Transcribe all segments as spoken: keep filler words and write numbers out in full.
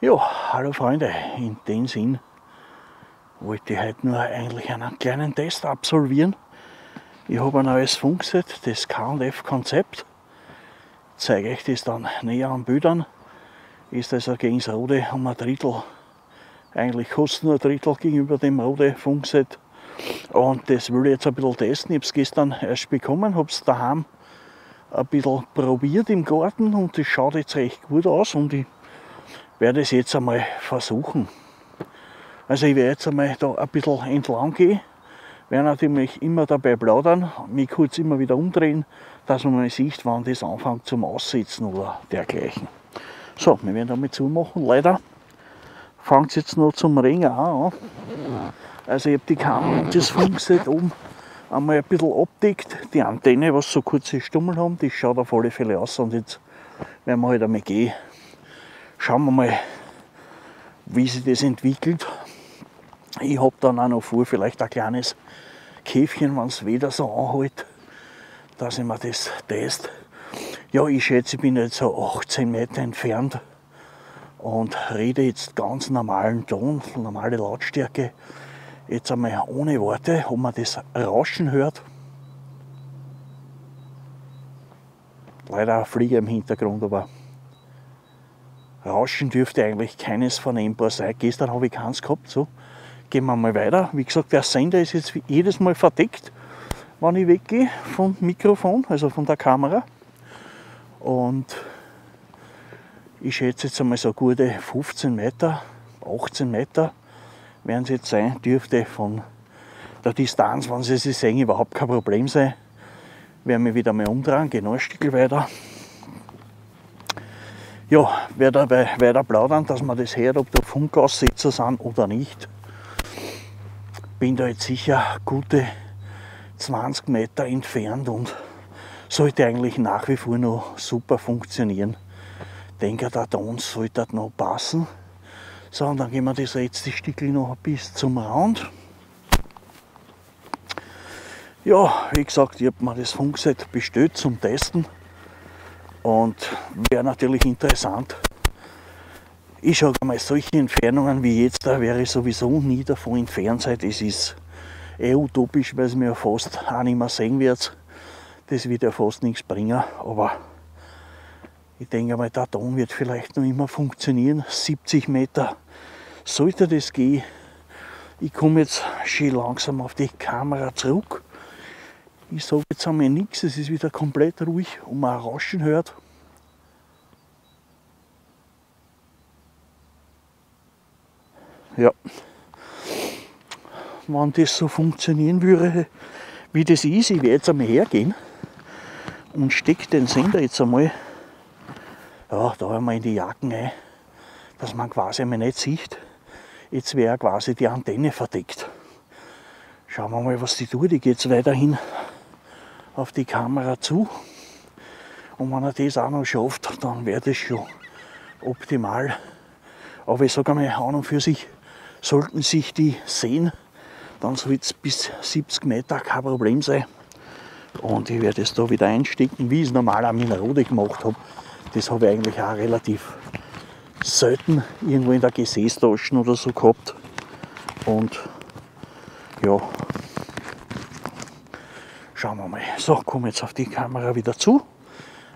Ja, hallo Freunde, in dem Sinn wollte ich heute nur eigentlich einen kleinen Test absolvieren. Ich habe ein neues Funkset, das K und F Konzept. Ich zeige euch das dann näher an Bildern. Ist also gegen das Rode um ein Drittel, eigentlich kostet nur ein Drittel gegenüber dem Rode Funkset. Und das will ich jetzt ein bisschen testen. Ich habe es gestern erst bekommen, habe es daheim ein bisschen probiert im Garten und das schaut jetzt recht gut aus. Und ich werde es jetzt einmal versuchen. Also ich werde jetzt einmal da ein bisschen entlang gehen, werde natürlich immer dabei plaudern, mich kurz immer wieder umdrehen, dass man mal sieht, wann das anfängt zum Aussitzen oder dergleichen. So, wir werden damit zumachen. Leider fängt es jetzt noch zum Regen an. Also ich habe die Kamera und das Funkset oben einmal ein bisschen abdeckt. Die Antenne, was so kurze Stummel haben, die schaut auf alle Fälle aus und jetzt werden wir halt einmal gehen. Schauen wir mal, wie sich das entwickelt. Ich habe dann auch noch vor, vielleicht ein kleines Käfchen, wenn es Wetter so anhält, dass ich mir das teste. Ja, ich schätze, ich bin jetzt so achtzehn Meter entfernt und rede jetzt ganz normalen Ton, normale Lautstärke. Jetzt einmal ohne Worte, ob man das Rauschen hört. Leider ein Flieger im Hintergrund, aber Rauschen dürfte eigentlich keines vernehmbar sein. Gestern habe ich keins gehabt. So, gehen wir mal weiter. Wie gesagt, der Sender ist jetzt jedes Mal verdeckt, wenn ich weggehe vom Mikrofon, also von der Kamera. Und ich schätze jetzt einmal so gute fünfzehn Meter, achtzehn Meter werden es jetzt sein. Dürfte von der Distanz, wenn Sie sie sehen, überhaupt kein Problem sein. Werden wir wieder mal umdrehen, genau ein Stück weiter. Ja, werde dabei weiter plaudern, dass man das hört, ob da Funkaussetzer sind oder nicht. Bin da jetzt sicher gute zwanzig Meter entfernt und sollte eigentlich nach wie vor noch super funktionieren. Denke, der Ton sollte noch passen. So, und dann gehen wir das letzte Stückchen noch bis zum Rand. Ja, wie gesagt, ich habe mir das Funkset bestellt zum Testen. Und wäre natürlich interessant. Ich sage mal, solche Entfernungen wie jetzt, da wäre ich sowieso nie davon entfernt sein. Das ist eh utopisch, weil es mir ja fast auch nicht mehr sehen wird. Das wird ja fast nichts bringen. Aber ich denke mal, der Ton wird vielleicht noch immer funktionieren. siebzig Meter sollte das gehen. Ich komme jetzt schön langsam auf die Kamera zurück. Ich sage jetzt einmal nichts, es ist wieder komplett ruhig und man Rauschen hört. Ja, wenn das so funktionieren würde, wie das ist, ich werde jetzt einmal hergehen und stecke den Sender jetzt einmal ja, da einmal in die Jacken ein, dass man quasi einmal nicht sieht. Jetzt wäre quasi die Antenne verdeckt. Schauen wir mal, was die tut. Die geht jetzt weiterhin auf die Kamera zu und wenn er das auch noch schafft, dann wäre das schon optimal. Aber ich sage mal, an und für sich sollten sich die sehen, dann soll es bis siebzig Meter kein Problem sein. Und ich werde es da wieder einstecken, wie ich es normal auch mit Rode gemacht habe. Das habe ich eigentlich auch relativ selten irgendwo in der Gesäßtasche oder so gehabt. Und ja, schauen wir mal. So, komme jetzt auf die Kamera wieder zu.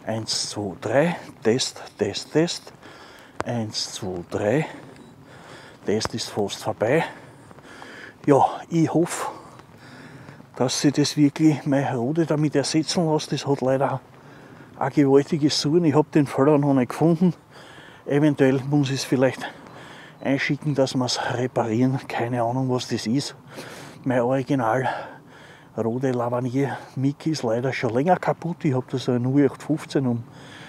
eins, zwei, drei, Test, Test, Test. eins, zwei, drei. Test ist fast vorbei. Ja, ich hoffe, dass sie das wirklich mein Rode damit ersetzen lässt. Das hat leider eine gewaltige Suche. Ich habe den Fehler noch nicht gefunden. Eventuell muss ich es vielleicht einschicken, dass wir es reparieren. Keine Ahnung, was das ist. Mein Original Rode Lavanier Mic ist leider schon länger kaputt. Ich habe da so ein U acht fünfzehn um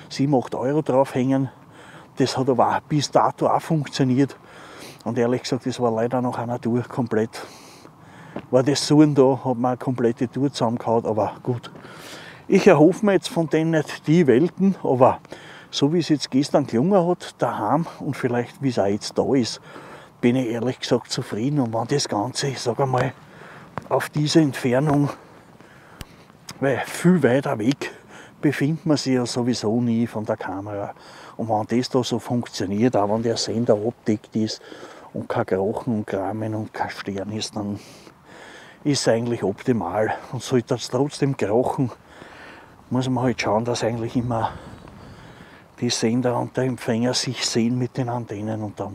sieben, acht Euro draufhängen. Das hat aber bis dato auch funktioniert. Und ehrlich gesagt, das war leider nach einer Tour komplett. War das so und da, hat man eine komplette Tour zusammengehauen, aber gut. Ich erhoffe mir jetzt von denen nicht die Welten, aber so wie es jetzt gestern gelungen hat, daheim und vielleicht wie es auch jetzt da ist, bin ich ehrlich gesagt zufrieden. Und wenn das Ganze, ich sage mal, auf diese Entfernung, weil viel weiter weg befindet man sich ja sowieso nie von der Kamera. Und wenn das da so funktioniert, auch wenn der Sender abdeckt ist und kein Krachen und Kramen und kein Stern ist, dann ist es eigentlich optimal. Und sollte es trotzdem krachen, muss man halt schauen, dass eigentlich immer die Sender und der Empfänger sich sehen mit den Antennen, und dann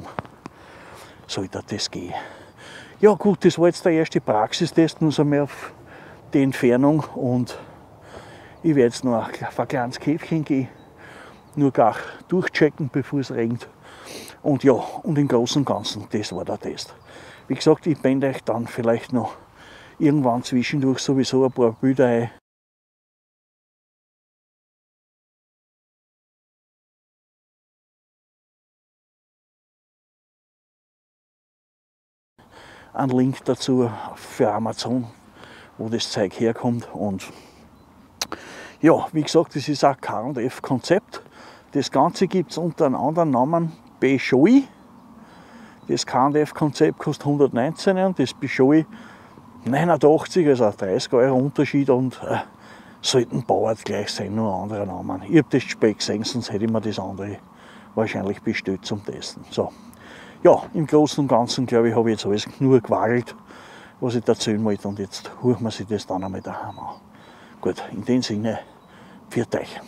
sollte das gehen. Ja gut, das war jetzt der erste Praxistest, nur so mehr auf die Entfernung, und ich werde jetzt noch auf ein kleines Käfchen gehen, nur gar durchchecken, bevor es regnet. Und ja, und im Großen und Ganzen, das war der Test. Wie gesagt, ich blende euch dann vielleicht noch irgendwann zwischendurch sowieso ein paar Bilder ein. Ein Link dazu für Amazon, wo das Zeug herkommt. Und ja, wie gesagt, das ist ein K und F Konzept. Das Ganze gibt es unter einem anderen Namen, Béchoy. Das K und F Konzept kostet hundertneunzehn und das Béchoy neunundachtzig, also dreißig Euro Unterschied, und äh, sollten bauert gleich sein, nur ein anderer Name. Ich habe das Speck gesehen, sonst hätte ich mir das andere wahrscheinlich bestellt zum Testen. So. Ja, im Großen und Ganzen, glaube ich, habe ich jetzt alles nur gewagelt, was ich erzählen wollte, und jetzt hören wir sich das dann einmal daheim an. Gut, in dem Sinne, pfiat euch.